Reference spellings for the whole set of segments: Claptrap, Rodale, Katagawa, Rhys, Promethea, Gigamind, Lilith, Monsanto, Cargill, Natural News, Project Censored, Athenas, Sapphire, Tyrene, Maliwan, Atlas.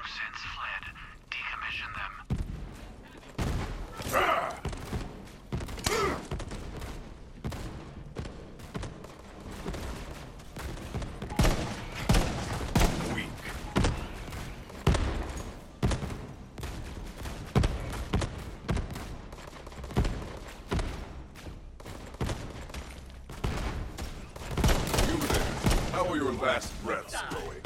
who've since fled. Decommission them. Weak. You there. How are your last breaths going?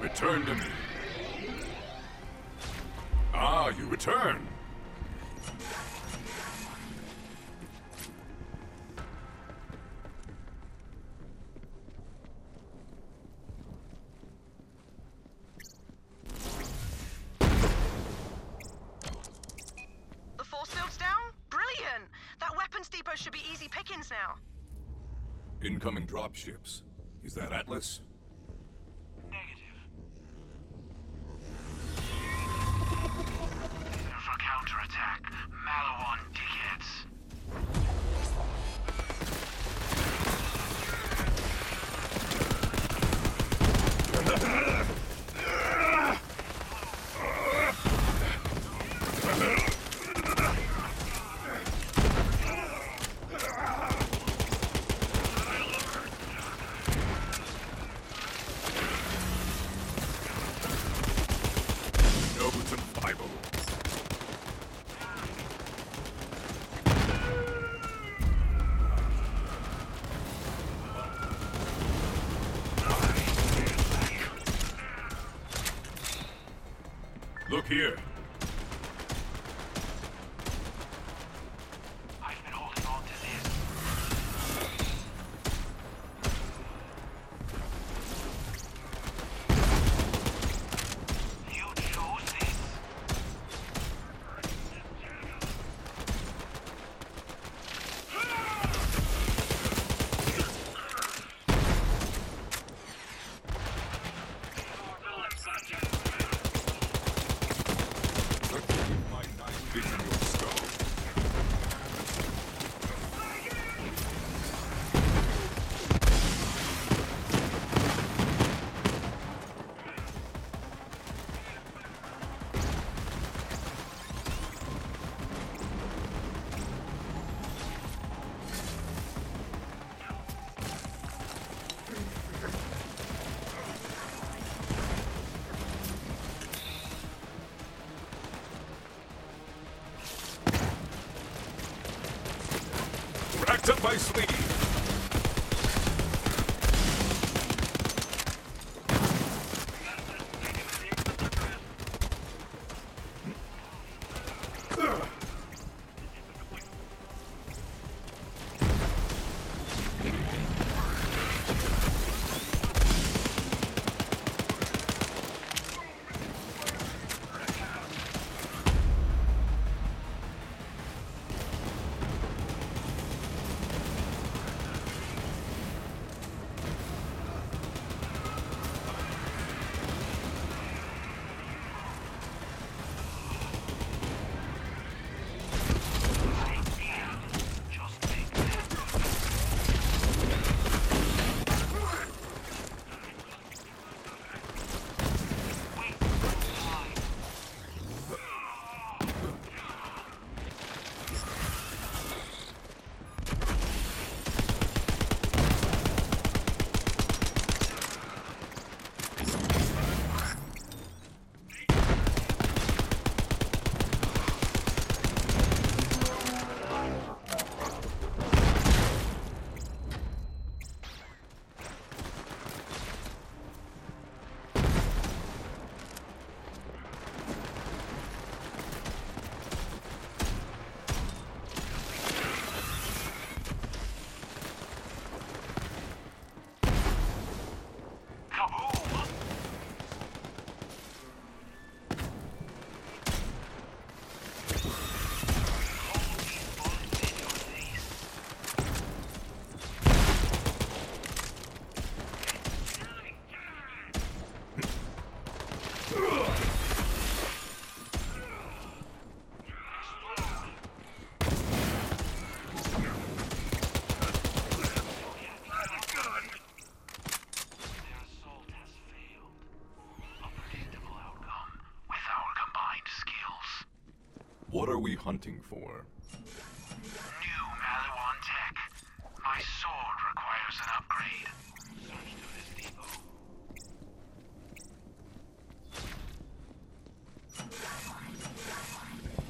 Return to me. Ah, you return. The force field's down? Brilliant! That weapons depot should be easy pickings now. Incoming dropships. Is that Atlas? Look here. I've been holding on to this. You chose this. Racked up my sleeve. What are we hunting for? New Maliwan tech. My sword requires an upgrade. Search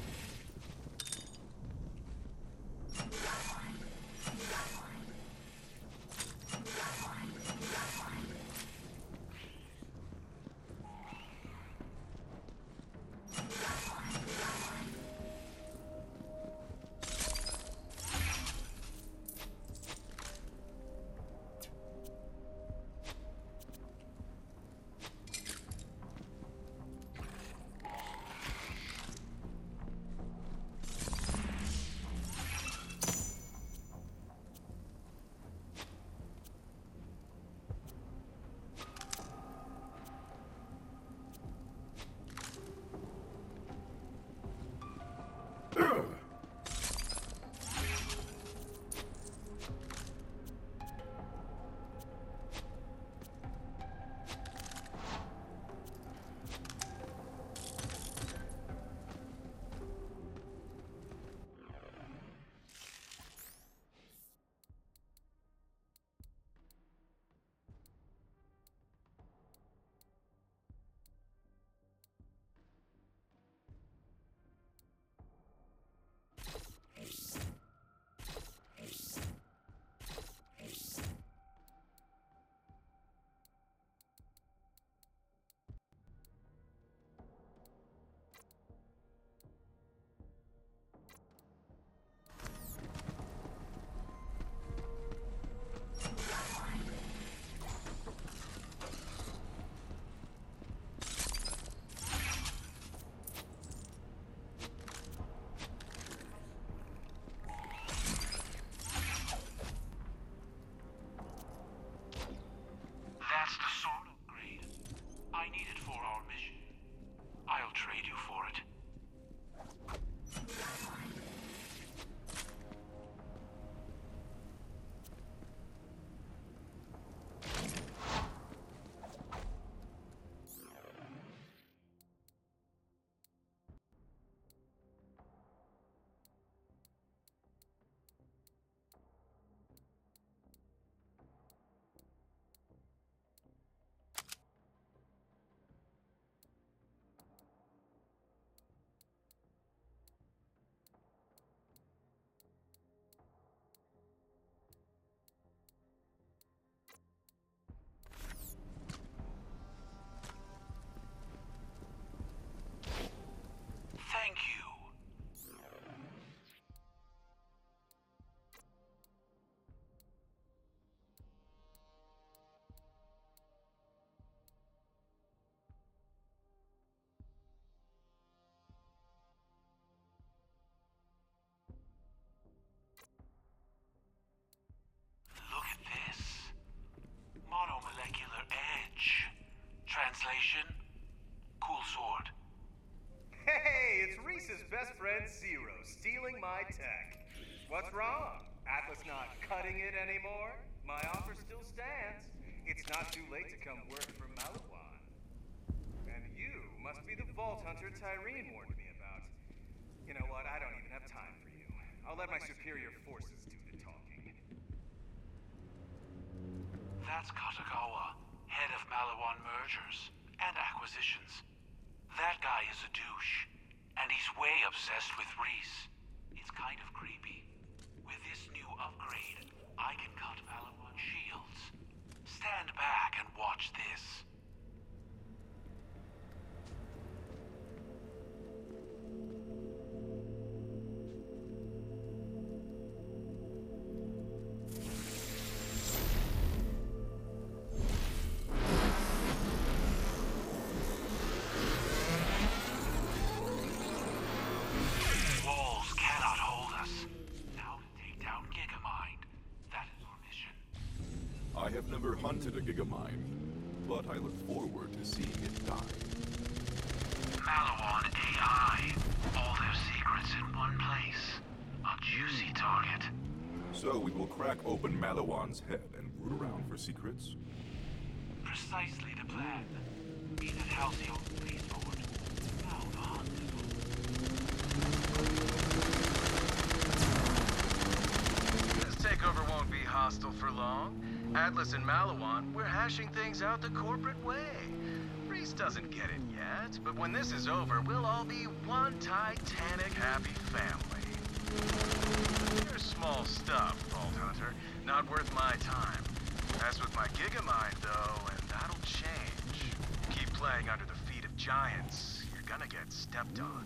through this Thank you. Look at this. Monomolecular edge. Translation, cool sword. Hey, it's Rhys's best friend, Zero, stealing my tech. What's wrong? Atlas not cutting it anymore? My offer still stands. It's not too late to come work for Maliwan. And you must be the Vault Hunter Tyrene warned me about. You know what? I don't even have time for you. I'll let my superior forces do the talking. That's Katagawa, head of Maliwan mergers and acquisitions. That guy is a douche, and he's way obsessed with Rhys. It's kind of creepy. With this new upgrade, I can cut Maliwan shields. Stand back and watch this. Hunted a Gigamind, but I look forward to seeing it die. Maliwan AI. All their secrets in one place. A juicy target. So we will crack open Maliwan's head and root around for secrets? Precisely the plan. Be that housey on the spaceport. Now the hunt. hostile for long. Atlas and Maliwan, we're hashing things out the corporate way. Rhys doesn't get it yet, but when this is over, we'll all be one titanic happy family. You're small stuff, Vault Hunter. Not worth my time. As with my Gigamind, though, and that'll change. Keep playing under the feet of giants. You're gonna get stepped on.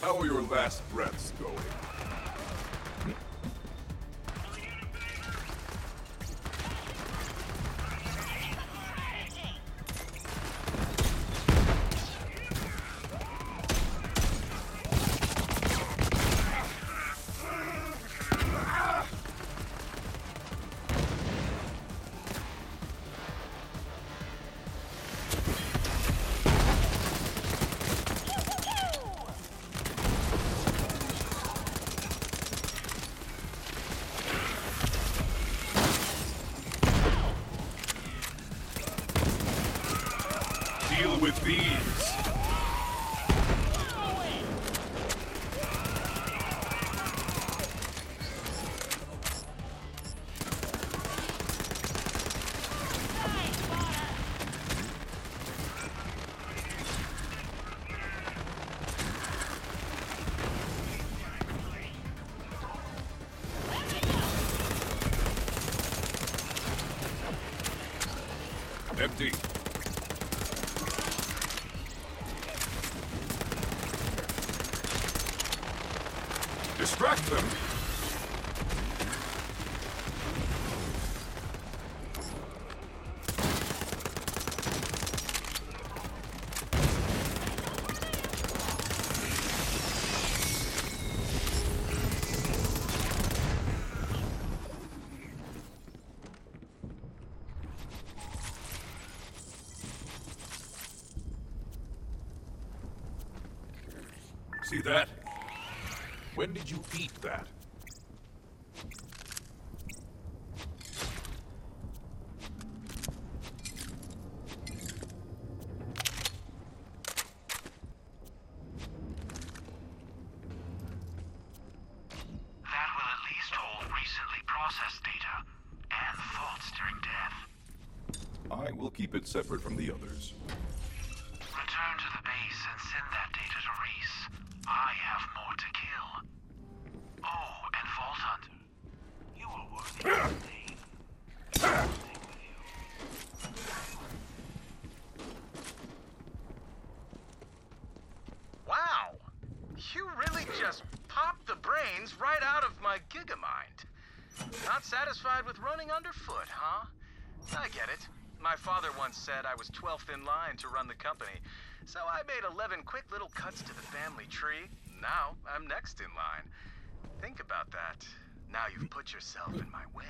How are your last breaths going? Empty. Distract them. See that? When did you eat that? Separate from the others. Return to the base and send that data to Rhys. I have more to kill. Oh, and Vault Hunter. You are worthy of the name. I'll stay with you. Wow! You really just popped the brains right out of my Gigamind. Not satisfied with running underfoot, huh? I get it. My father once said I was 12th in line to run the company, so I made 11 quick little cuts to the family tree. Now I'm next in line. Think about that. Now you've put yourself in my way.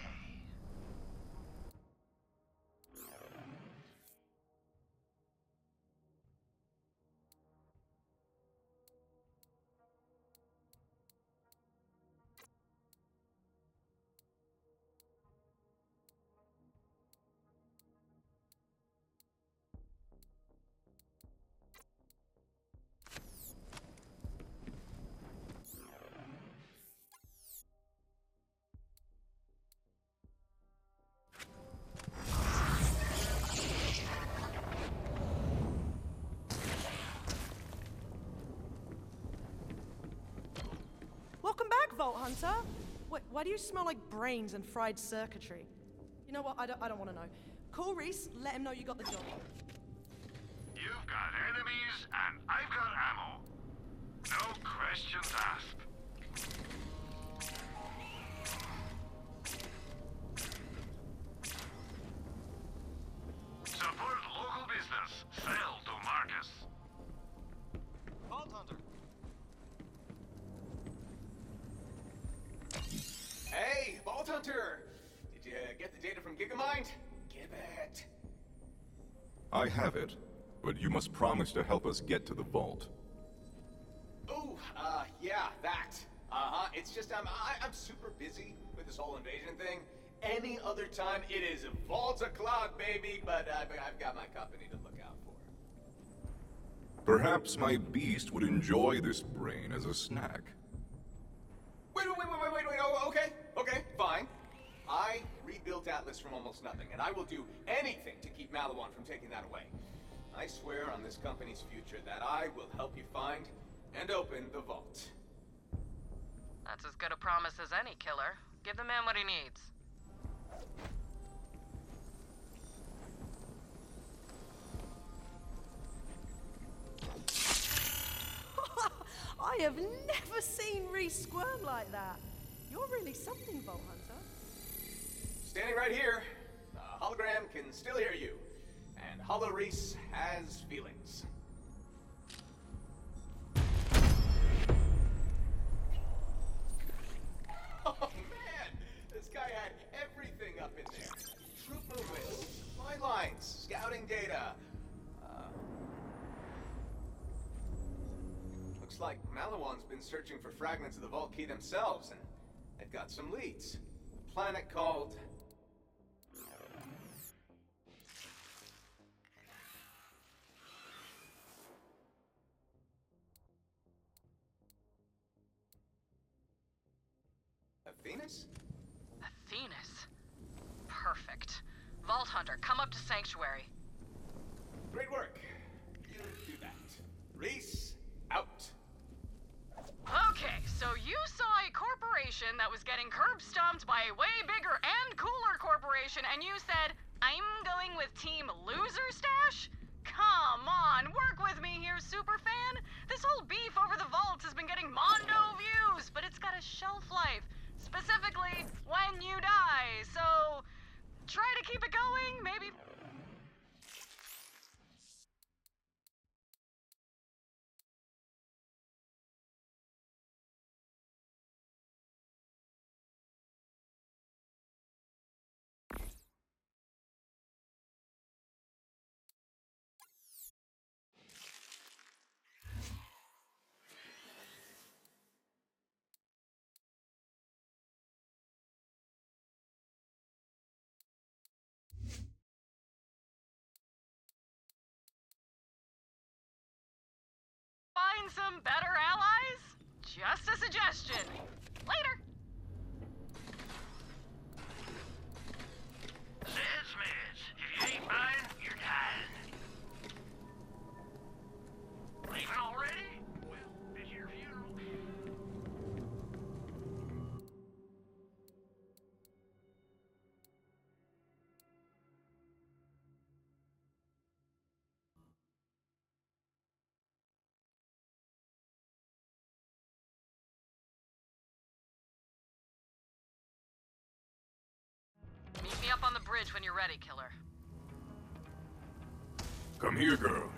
Vault Hunter? Wait, why do you smell like brains and fried circuitry? You know what? I don't want to know. Call Rhys, let him know you got the job. You've got enemies, and I've got ammo. No questions asked. I have it, but you must promise to help us get to the vault. Oh, yeah, that. It's just I'm super busy with this whole invasion thing. Any other time, it is vault o'clock, baby, but I've got my company to look out for. Perhaps my beast would enjoy this brain as a snack. Wait, oh, okay, fine. I rebuilt Atlas from almost nothing, and I will do anything to keep Maliwan from taking that away. I swear on this company's future that I will help you find and open the vault. That's as good a promise as any, killer. Give the man what he needs. I have never seen Rhys squirm like that. You're really something, Vault Hunter. Standing right here, the hologram can still hear you, and Hollow Rhys has feelings. Oh man, this guy had everything up in there. Trooper whistles, fly lines, scouting data. Looks like Maliwan's been searching for fragments of the vault key themselves, and they've got some leads. A planet called... Athenas? Athenas? Perfect. Vault Hunter, come up to Sanctuary. Great work. You do that. Rhys, out. Okay, so you saw a corporation that was getting curb-stomped by a way bigger and cooler corporation, and you said, I'm going with Team Loser Stash? Come on, work with me here, superfan. This whole beef over the vaults has been getting mondo views, but it's got a shelf life. Specifically, when you die, so try to keep it going, maybe... some better allies? Just a suggestion. Later. Sansmans, if you ain't mine, you're dying. Leaving already? Well, it's your funeral. Meet me up on the bridge when you're ready, killer. Come here, girl.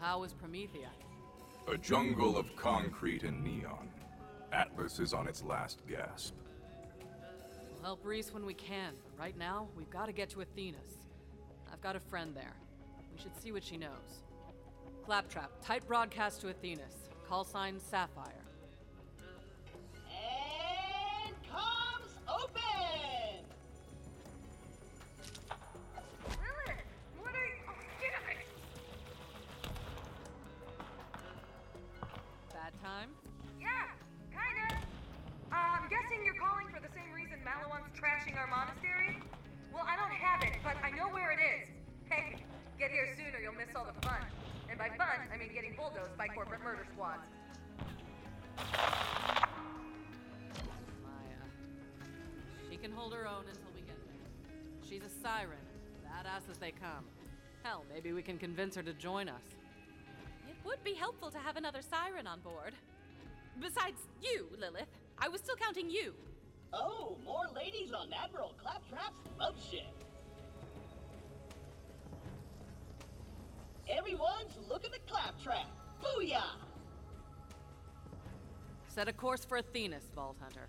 How is Promethea? A jungle of concrete and neon. Atlas is on its last gasp. We'll help Rhys when we can, but right now, we've got to get to Athenas. I've got a friend there. We should see what she knows. Claptrap, tight broadcast to Athenas. Call sign Sapphire. And comms open! Time? Yeah, kinda. I'm guessing you're calling for the same reason Maliwan's trashing our monastery? Well, I don't have it, but I know where it is. Hey, get here soon or you'll miss all the fun. And by fun, I mean getting bulldozed by corporate murder squads. Maya. She can hold her own until we get there. She's a siren, badass as they come. Hell, maybe we can convince her to join us. Would be helpful to have another siren on board. Besides you, Lilith. I was still counting you. Oh, more ladies on Admiral Claptrap's love ship. Everyone's looking at Claptrap. Booyah! Set a course for Athenas, Vault Hunter.